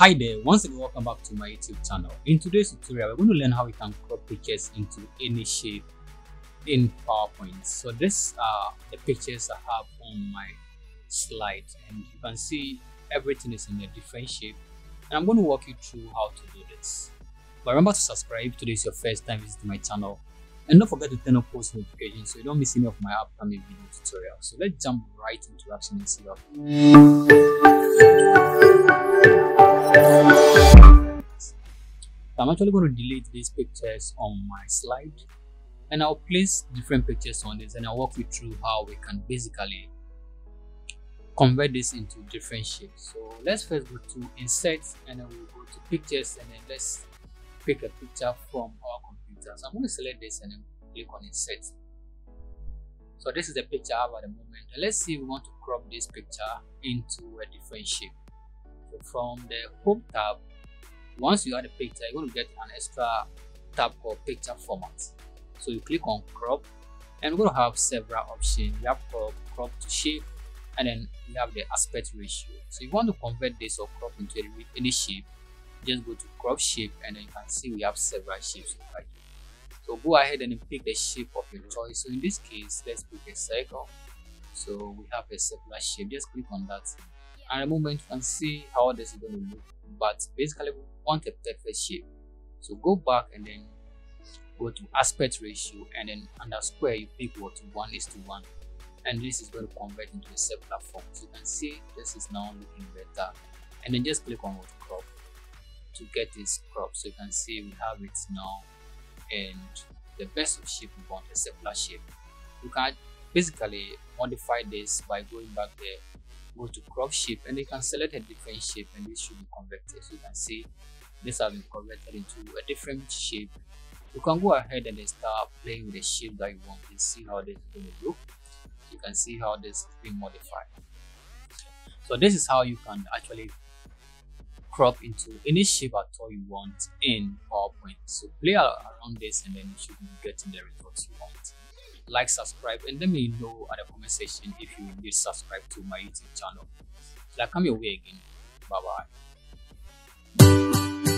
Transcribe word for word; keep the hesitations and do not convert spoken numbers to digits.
Hi there, once again welcome back to my YouTube channel. In today's tutorial, we're going to learn how we can crop pictures into any shape in PowerPoint. So these are the pictures I have on my slide, and you can see everything is in a different shape, and I'm going to walk you through how to do this. But remember to subscribe if today is your first time visiting my channel, and don't forget to turn on post notifications so you don't miss any of my upcoming video tutorials. So let's jump right into action and see how. I'm actually going to delete these pictures on my slide, and I'll place different pictures on this, and I'll walk you through how we can basically convert this into different shapes. So let's first go to insert, and then we'll go to pictures, and then let's pick a picture from our computer. So I'm going to select this and then click on insert. So this is the picture I have at the moment, and let's see if we want to crop this picture into a different shape. So from the home tab, once you add a picture, you're going to get an extra tab called picture format. So you click on crop, and we're going to have several options. You have crop, crop to shape, and then you have the aspect ratio. So if you want to convert this or crop into any shape, just go to crop shape, and then you can see we have several shapes right here. So go ahead and pick the shape of your choice. So in this case, let's pick a circle. So we have a circular shape. Just click on that. At the moment, you can see how this is going to look, but basically we want a perfect shape. So go back and then go to aspect ratio, and then under square you pick what one is to one, and this is going to convert into a circular form. So you can see this is now looking better, and then just click on with crop to get this crop. So you can see we have it now, and the best of shape we want a circular shape. You can basically modify this by going back there, go to crop shape, and you can select a different shape, and this should be converted. So you can see this has been converted into a different shape. You can go ahead and start playing with the shape that you want and see how this is going to look. You can see how this is being modified. So this is how you can actually crop into any shape at all you want in PowerPoint. So play around this, and then you should be getting the results you want. Like, subscribe, and let me know at the comment section if you need subscribe to my YouTube channel. So I come your way again. Bye bye.